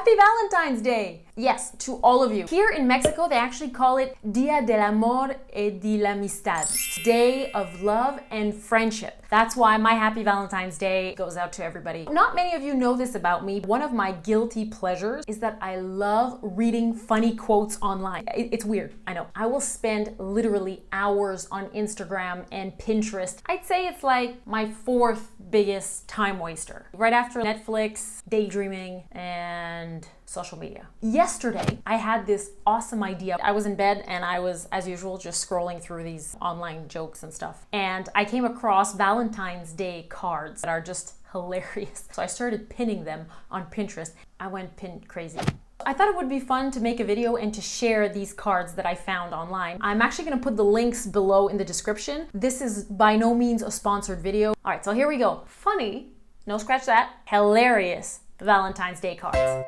Happy Valentine's Day! Yes, to all of you. Here in Mexico, they actually call it Dia del Amor y de la Amistad. Day of Love and Friendship. That's why my Happy Valentine's Day goes out to everybody. Not many of you know this about me. One of my guilty pleasures is that I love reading funny quotes online. It's weird, I know. I will spend literally hours on Instagram and Pinterest. I'd say it's like my fourth biggest time waster. Right after Netflix, daydreaming, and social media. Yesterday, I had this awesome idea. I was in bed and I was, as usual, just scrolling through these online jokes and stuff. And I came across Valentine's Day cards that are just hilarious. So I started pinning them on Pinterest. I went pin crazy. I thought it would be fun to make a video and to share these cards that I found online. I'm actually gonna put the links below in the description. This is by no means a sponsored video. All right, so here we go. Funny, no scratch that, hilarious Valentine's Day cards.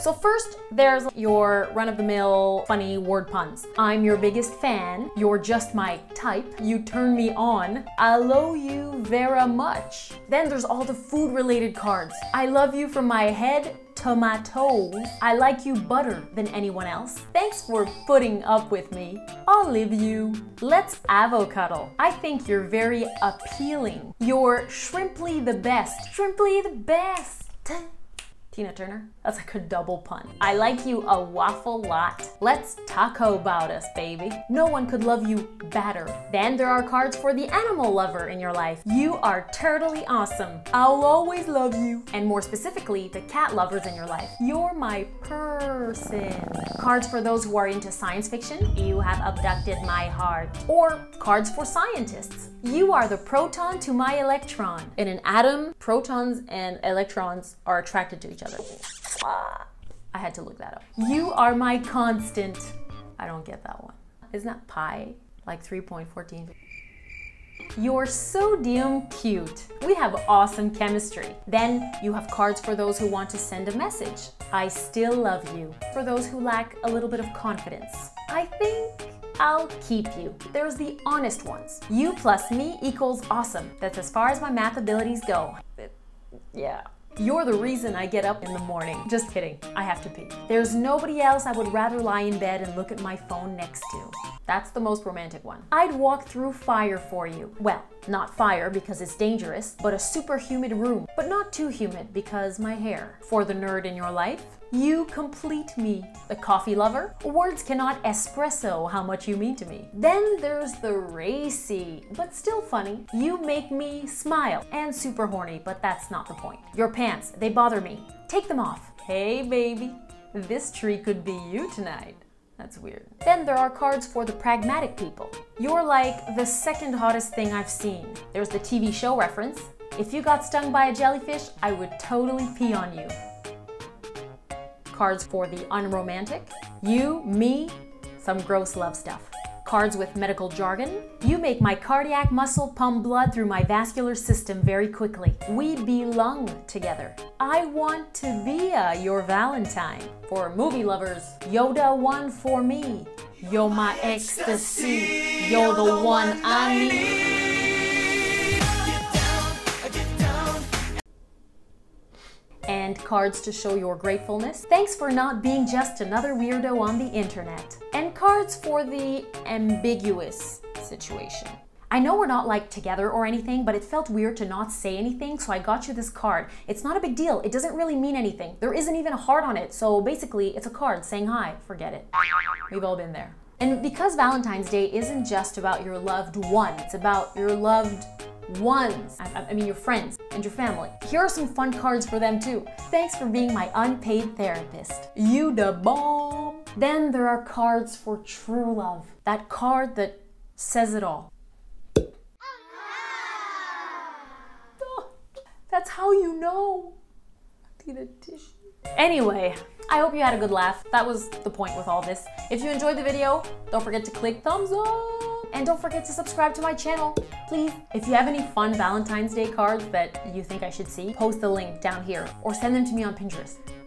So first, there's your run-of-the-mill funny word puns. I'm your biggest fan. You're just my type. You turn me on. I love you very much. Then there's all the food-related cards. I love you from my head to my toes. I like you better than anyone else. Thanks for putting up with me. I'll leave you. Let's avocado. I think you're very appealing. You're shrimply the best. Shrimply the best. Tina Turner? That's like a double pun. I like you a waffle lot. Let's taco about us, baby. No one could love you better. Then there are cards for the animal lover in your life. You are totally awesome. I'll always love you. And more specifically, the cat lovers in your life. You're my person. Cards for those who are into science fiction. You have abducted my heart. Or cards for scientists. You are the proton to my electron. In an atom, protons and electrons are attracted to each other. I had to look that up. You are my constant. I don't get that one. Isn't that pi? Like 3.14? You're so damn cute. We have awesome chemistry. Then you have cards for those who want to send a message. I still love you. For those who lack a little bit of confidence. I think I'll keep you. There's the honest ones. You plus me equals awesome. That's as far as my math abilities go. Yeah. You're the reason I get up in the morning. Just kidding, I have to pee. There's nobody else I would rather lie in bed and look at my phone next to. That's the most romantic one. I'd walk through fire for you. Well, not fire because it's dangerous, but a super humid room. But not too humid because my hair. For the nerd in your life, you complete me. The coffee lover, words cannot espresso how much you mean to me. Then there's the racy, but still funny. You make me smile and super horny, but that's not the point. Your pants, they bother me. Take them off. Hey baby, this tree could be you tonight. That's weird. Then there are cards for the pragmatic people. You're like the second hottest thing I've seen. There's the TV show reference. If you got stung by a jellyfish, I would totally pee on you. Cards for the unromantic. You, me, some gross love stuff. Cards with medical jargon. You make my cardiac muscle pump blood through my vascular system very quickly. We belong together. I want to be your Valentine. For movie lovers, Yoda one for me. You're my ecstasy. You're the one I need. And cards to show your gratefulness. Thanks for not being just another weirdo on the internet. And cards for the ambiguous situation. I know we're not like together or anything, but it felt weird to not say anything, so I got you this card. It's not a big deal. It doesn't really mean anything. There isn't even a heart on it, so basically it's a card saying hi. Forget it. We've all been there. And because Valentine's Day isn't just about your loved one, it's about your loved ones. I mean your friends and your family. Here are some fun cards for them too. Thanks for being my unpaid therapist. You da bomb. Then there are cards for true love. That card that says it all. That's how you know. I need a tissue. Anyway, I hope you had a good laugh. That was the point with all this. If you enjoyed the video, don't forget to click thumbs up and don't forget to subscribe to my channel, please. If you have any fun Valentine's Day cards that you think I should see, post the link down here or send them to me on Pinterest.